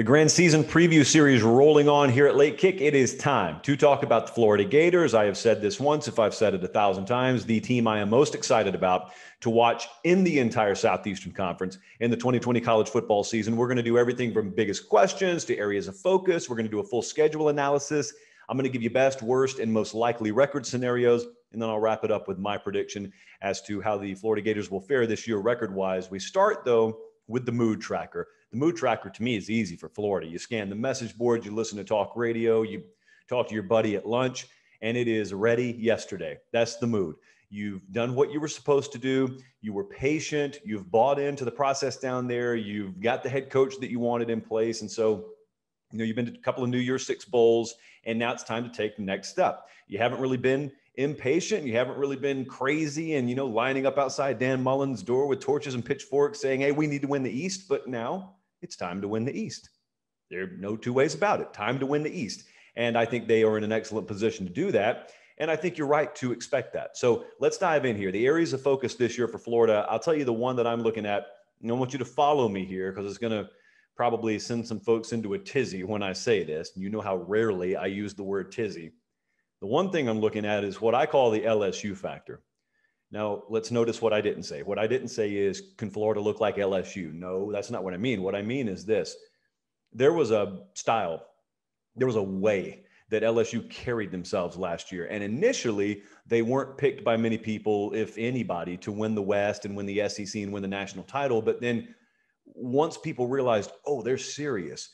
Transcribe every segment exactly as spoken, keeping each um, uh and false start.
The grand season preview series rolling on here at Late Kick. It is time to talk about the Florida Gators. I have said this once, if I've said it a thousand times, the team I am most excited about to watch in the entire Southeastern Conference in the twenty twenty college football season. We're going to do everything from biggest questions to areas of focus. We're going to do a full schedule analysis. I'm going to give you best, worst, and most likely record scenarios, and then I'll wrap it up with my prediction as to how the Florida Gators will fare this year record-wise. We start, though, with the mood tracker. The mood tracker to me is easy for Florida. You scan the message board, you listen to talk radio, you talk to your buddy at lunch, and it is ready yesterday. That's the mood. You've done what you were supposed to do. You were patient. You've bought into the process down there. You've got the head coach that you wanted in place. And so, you know, you've been to a couple of New Year's Six bowls, and now it's time to take the next step. You haven't really been impatient. You haven't really been crazy and, you know, lining up outside Dan Mullen's door with torches and pitchforks saying, hey, we need to win the East. But now it's time to win the East. There are no two ways about it. Time to win the East. And I think they are in an excellent position to do that. And I think you're right to expect that. So let's dive in here. The areas of focus this year for Florida, I'll tell you the one that I'm looking at. And I want you to follow me here because it's going to probably send some folks into a tizzy when I say this. You know how rarely I use the word tizzy. The one thing I'm looking at is what I call the L S U factor. Now, let's notice what I didn't say. What I didn't say is, can Florida look like L S U? No, that's not what I mean. What I mean is this. There was a style. There was a way that L S U carried themselves last year. And initially, they weren't picked by many people, if anybody, to win the West and win the S E C and win the national title. But then once people realized, oh, they're serious,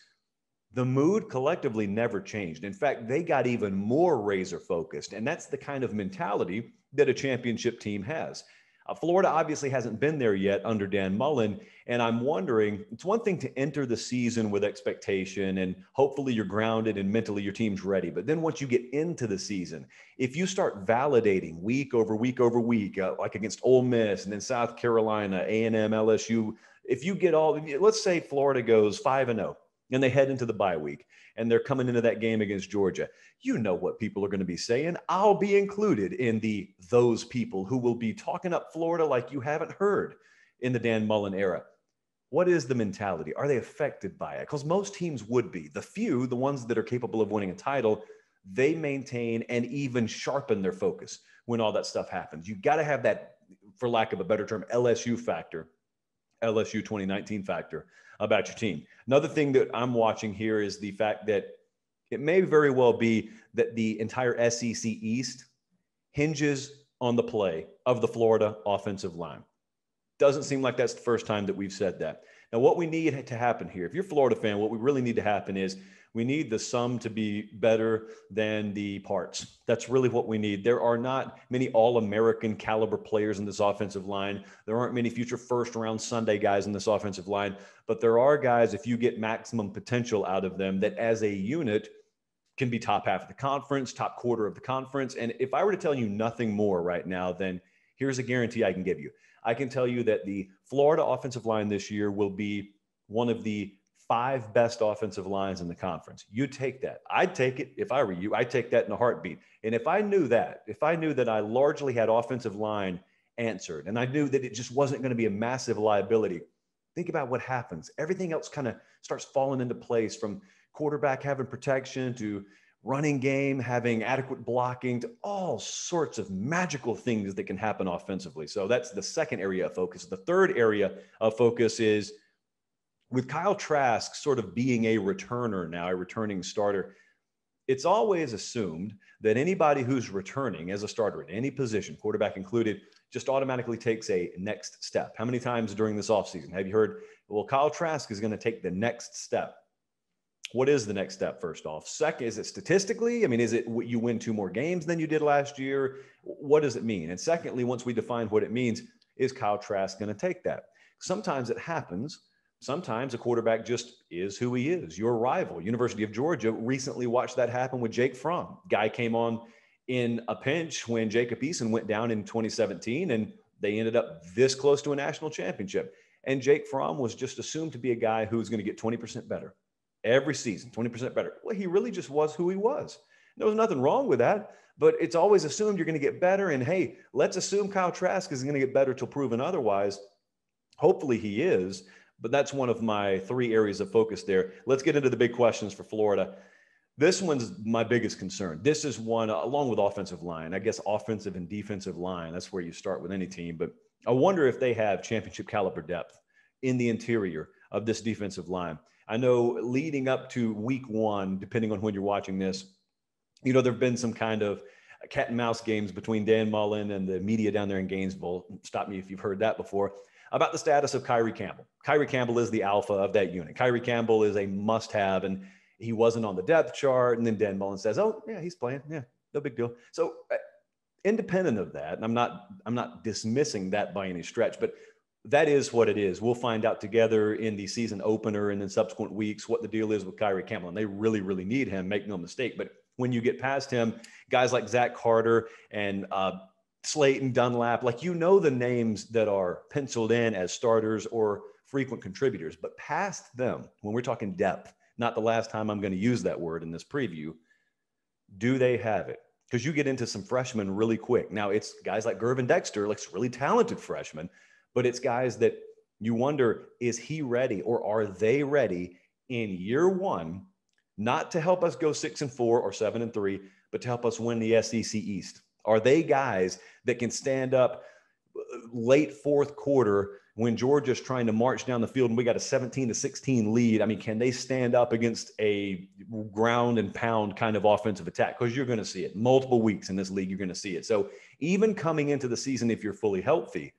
the mood collectively never changed. In fact, they got even more razor focused. And that's the kind of mentality that a championship team has. Uh, Florida obviously hasn't been there yet under Dan Mullen. And I'm wondering, it's one thing to enter the season with expectation and hopefully you're grounded and mentally your team's ready. But then once you get into the season, if you start validating week over week over week, uh, like against Ole Miss and then South Carolina, A and M, L S U, if you get all, let's say Florida goes five and oh. And they head into the bye week, and they're coming into that game against Georgia. You know what people are going to be saying. I'll be included in the those people who will be talking up Florida like you haven't heard in the Dan Mullen era. What is the mentality? Are they affected by it? Because most teams would be. The few, the ones that are capable of winning a title, they maintain and even sharpen their focus when all that stuff happens. You got to have that, for lack of a better term, L S U factor, L S U twenty nineteen factor about your team. Another thing that I'm watching here is the fact that it may very well be that the entire S E C East hinges on the play of the Florida offensive line. Doesn't seem like that's the first time that we've said that. Now, what we need to happen here, if you're a Florida fan, what we really need to happen is we need the sum to be better than the parts. That's really what we need. There are not many All-American caliber players in this offensive line. There aren't many future first-round Sunday guys in this offensive line, but there are guys, if you get maximum potential out of them, that as a unit can be top half of the conference, top quarter of the conference. And if I were to tell you nothing more right now, then here's a guarantee I can give you. I can tell you that the Florida offensive line this year will be one of the five best offensive lines in the conference. You take that. I'd take it if I were you. I'd take that in a heartbeat. And if I knew that, if I knew that I largely had offensive line answered and I knew that it just wasn't going to be a massive liability, think about what happens. Everything else kind of starts falling into place, from quarterback having protection to running game having adequate blocking to all sorts of magical things that can happen offensively. So that's the second area of focus. The third area of focus is, with Kyle Trask sort of being a returner now, a returning starter, it's always assumed that anybody who's returning as a starter at any position, quarterback included, just automatically takes a next step. How many times during this offseason have you heard, well, Kyle Trask is going to take the next step? What is the next step, first off? Second, is it statistically? I mean, is it you win two more games than you did last year? What does it mean? And secondly, once we define what it means, is Kyle Trask going to take that? Sometimes it happens. Sometimes a quarterback just is who he is. Your rival, University of Georgia, recently watched that happen with Jake Fromm. Guy came on in a pinch when Jacob Eason went down in twenty seventeen, and they ended up this close to a national championship. And Jake Fromm was just assumed to be a guy who's going to get twenty percent better every season, twenty percent better. Well, he really just was who he was. There was nothing wrong with that, but it's always assumed you're going to get better. And hey, let's assume Kyle Trask is going to get better till proven otherwise. Hopefully he is. But that's one of my three areas of focus there. Let's get into the big questions for Florida. This one's my biggest concern. This is one, along with offensive line, I guess offensive and defensive line, that's where you start with any team. But I wonder if they have championship caliber depth in the interior of this defensive line. I know leading up to week one, depending on when you're watching this, you know, there've been some kind of cat and mouse games between Dan Mullen and the media down there in Gainesville. Stop me if you've heard that before, about the status of Kyrie Campbell. Kyrie Campbell is the alpha of that unit. Kyrie Campbell is a must-have, and he wasn't on the depth chart. And then Dan Mullen says, oh, yeah, he's playing. Yeah, no big deal. So uh, independent of that, and I'm not, I'm not dismissing that by any stretch, but that is what it is. We'll find out together in the season opener and in subsequent weeks what the deal is with Kyrie Campbell. And they really, really need him, make no mistake. But when you get past him, guys like Zach Carter and uh, Slayton Dunlap, like, you know, the names that are penciled in as starters or frequent contributors. But past them, when we're talking depth, not the last time I'm going to use that word in this preview, do they have it? Because you get into some freshmen really quick. Now, it's guys like Gervin Dexter, like really talented freshmen, but it's guys that you wonder, is he ready or are they ready in year one, not to help us go six and four or seven and three, but to help us win the S E C East? Are they guys that can stand up late fourth quarter when Georgia's trying to march down the field and we got a seventeen to sixteen lead? I mean, can they stand up against a ground and pound kind of offensive attack? Because you're going to see it multiple weeks in this league. You're going to see it. So even coming into the season, if you're fully healthy,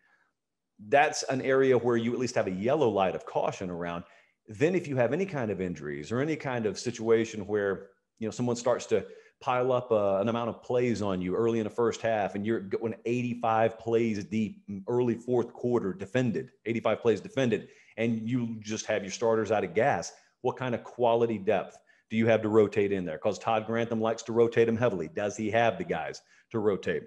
that's an area where you at least have a yellow light of caution around. Then if you have any kind of injuries or any kind of situation where, you know, someone starts to pile up uh, an amount of plays on you early in the first half, and you're going eighty-five plays deep early fourth quarter defended, eighty-five plays defended, and you just have your starters out of gas, what kind of quality depth do you have to rotate in there? Because Todd Grantham likes to rotate him heavily. Does he have the guys to rotate?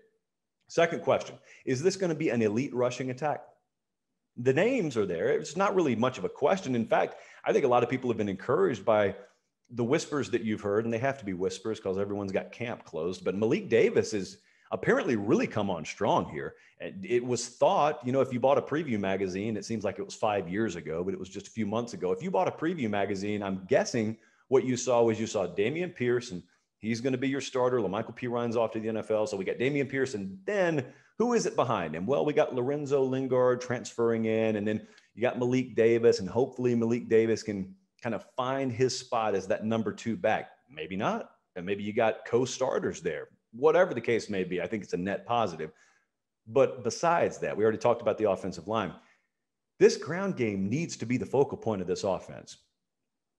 Second question, is this going to be an elite rushing attack? The names are there. It's not really much of a question. In fact, I think a lot of people have been encouraged by the whispers that you've heard, and they have to be whispers because everyone's got camp closed. But Malik Davis is apparently really come on strong here. It was thought, you know, if you bought a preview magazine, it seems like it was five years ago, but it was just a few months ago. If you bought a preview magazine, I'm guessing what you saw was you saw Damian Pierce, and he's going to be your starter. LaMichael Pirine off to the N F L. So we got Damian Pierce, and then who is it behind him? Well, we got Lorenzo Lingard transferring in, and then you got Malik Davis, and hopefully Malik Davis can kind of find his spot as that number two back. Maybe not. And maybe you got co-starters there. Whatever the case may be, I think it's a net positive. But besides that, we already talked about the offensive line. This ground game needs to be the focal point of this offense.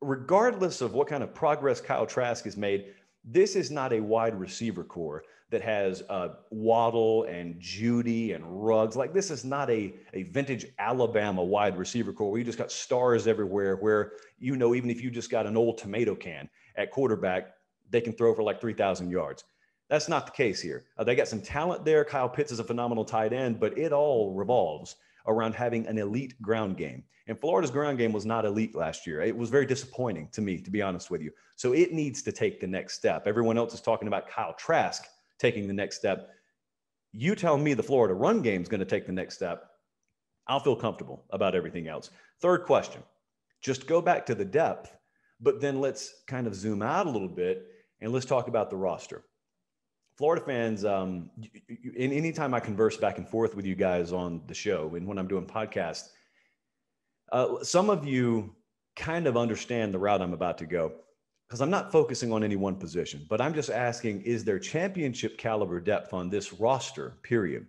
Regardless of what kind of progress Kyle Trask has made, this is not a wide receiver core that has uh, Waddle and Judy and Ruggs. Like, this is not a, a vintage Alabama wide receiver core where you just got stars everywhere, where, you know, even if you just got an old tomato can at quarterback, they can throw for like three thousand yards. That's not the case here. Uh, they got some talent there. Kyle Pitts is a phenomenal tight end, but it all revolves around having an elite ground game. And Florida's ground game was not elite last year. It was very disappointing to me, to be honest with you. So it needs to take the next step. Everyone else is talking about Kyle Trask taking the next step. You tell me the Florida run game is going to take the next step, I'll feel comfortable about everything else. Third question, just go back to the depth, but then let's kind of zoom out a little bit and let's talk about the roster. Florida fans, um, in any time I converse back and forth with you guys on the show and when I'm doing podcasts, uh, some of you kind of understand the route I'm about to go because I'm not focusing on any one position, but I'm just asking, is there championship caliber depth on this roster, period?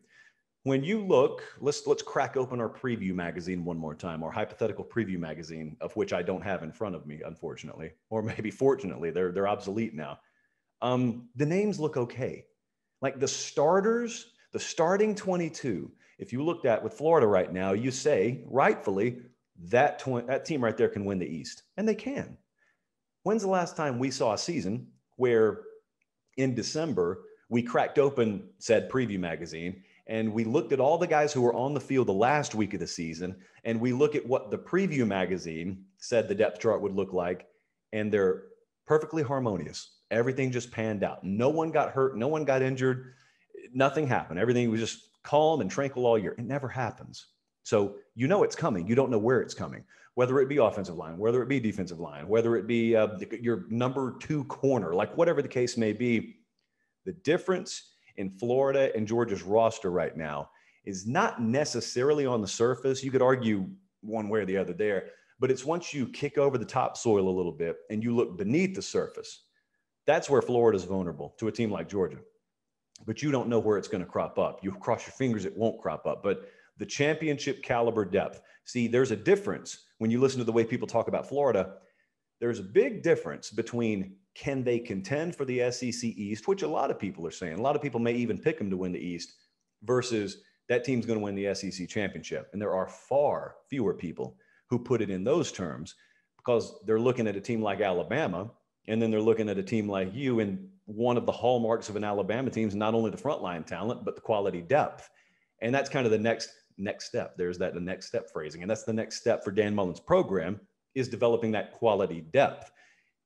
When you look, let's, let's crack open our preview magazine one more time, our hypothetical preview magazine, of which I don't have in front of me, unfortunately, or maybe fortunately, they're, they're obsolete now. Um, the names look okay. Like the starters, the starting twenty-two, if you looked at with Florida right now, you say, rightfully, that, tw- that team right there can win the East. And they can. When's the last time we saw a season where in December, we cracked open said preview magazine and we looked at all the guys who were on the field the last week of the season, and we look at what the preview magazine said the depth chart would look like, and they're perfectly harmonious. Everything just panned out. No one got hurt. No one got injured. Nothing happened. Everything was just calm and tranquil all year. It never happens. So you know it's coming. You don't know where it's coming. whether it be offensive line, whether it be defensive line, whether it be uh, your number two corner, like whatever the case may be, the difference in Florida and Georgia's roster right now is not necessarily on the surface. You could argue one way or the other there, but it's once you kick over the topsoil a little bit and you look beneath the surface, that's where Florida's vulnerable to a team like Georgia. But you don't know where it's going to crop up. You cross your fingers it won't crop up. But the championship caliber depth. See, there's a difference when you listen to the way people talk about Florida. There's a big difference between can they contend for the S E C East, which a lot of people are saying. A lot of people may even pick them to win the East, versus that team's going to win the S E C championship. And there are far fewer people who put it in those terms, because they're looking at a team like Alabama, and then they're looking at a team like you, and one of the hallmarks of an Alabama team is not only the frontline talent, but the quality depth. And that's kind of the next next step. There's that the next step phrasing. And that's the next step for Dan Mullen's program, is developing that quality depth.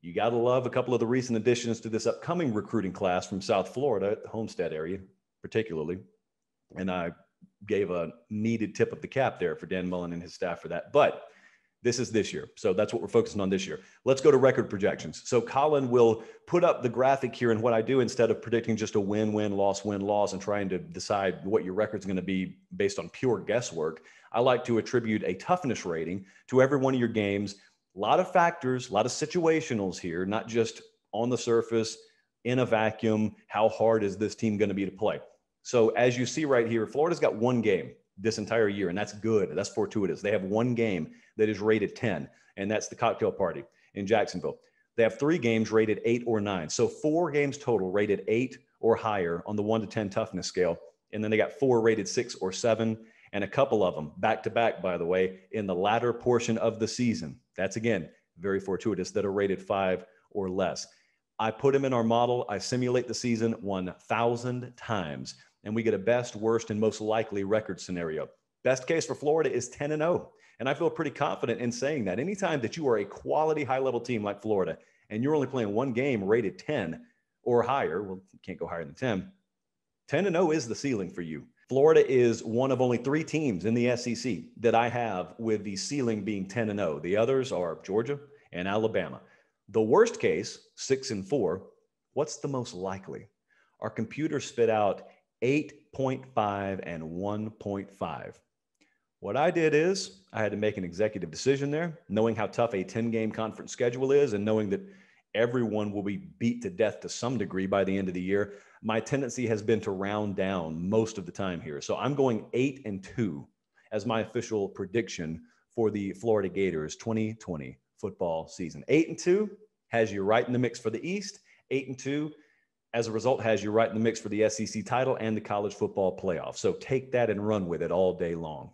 You got to love a couple of the recent additions to this upcoming recruiting class from South Florida, the Homestead area particularly. And I gave a needed tip of the cap there for Dan Mullen and his staff for that. But this is this year. So that's what we're focusing on this year. Let's go to record projections. So Colin will put up the graphic here, and what I do instead of predicting just a win, win, loss, win, loss, and trying to decide what your record's going to be based on pure guesswork, I like to attribute a toughness rating to every one of your games. A lot of factors, a lot of situationals here, not just on the surface, in a vacuum, how hard is this team going to be to play? So as you see right here, Florida's got one game this entire year, and that's good. That's fortuitous. They have one game that is rated ten, and that's the cocktail party in Jacksonville. They have three games rated eight or nine. So four games total rated eight or higher on the one to ten toughness scale. And then they got four rated six or seven, and a couple of them back to back, by the way, in the latter portion of the season. That's again, very fortuitous, that are rated five or less. I put them in our model. I simulate the season one thousand times, and we get a best, worst, and most likely record scenario. Best case for Florida is ten and oh. And I feel pretty confident in saying that. Anytime that you are a quality high-level team like Florida, and you're only playing one game rated ten or higher, well, you can't go higher than ten, ten and oh is the ceiling for you. Florida is one of only three teams in the S E C that I have with the ceiling being ten and oh. The others are Georgia and Alabama. The worst case, six and four. What's the most likely? Our computer spit out eight point five and one point five. What I did is I had to make an executive decision there, knowing how tough a ten game conference schedule is and knowing that everyone will be beat to death to some degree by the end of the year. My tendency has been to round down most of the time here. So I'm going eight and two as my official prediction for the Florida Gators twenty twenty football season. Eight and two has you right in the mix for the East. Eight and two as a result has you right in the mix for the S E C title and the college football playoff. So take that and run with it all day long.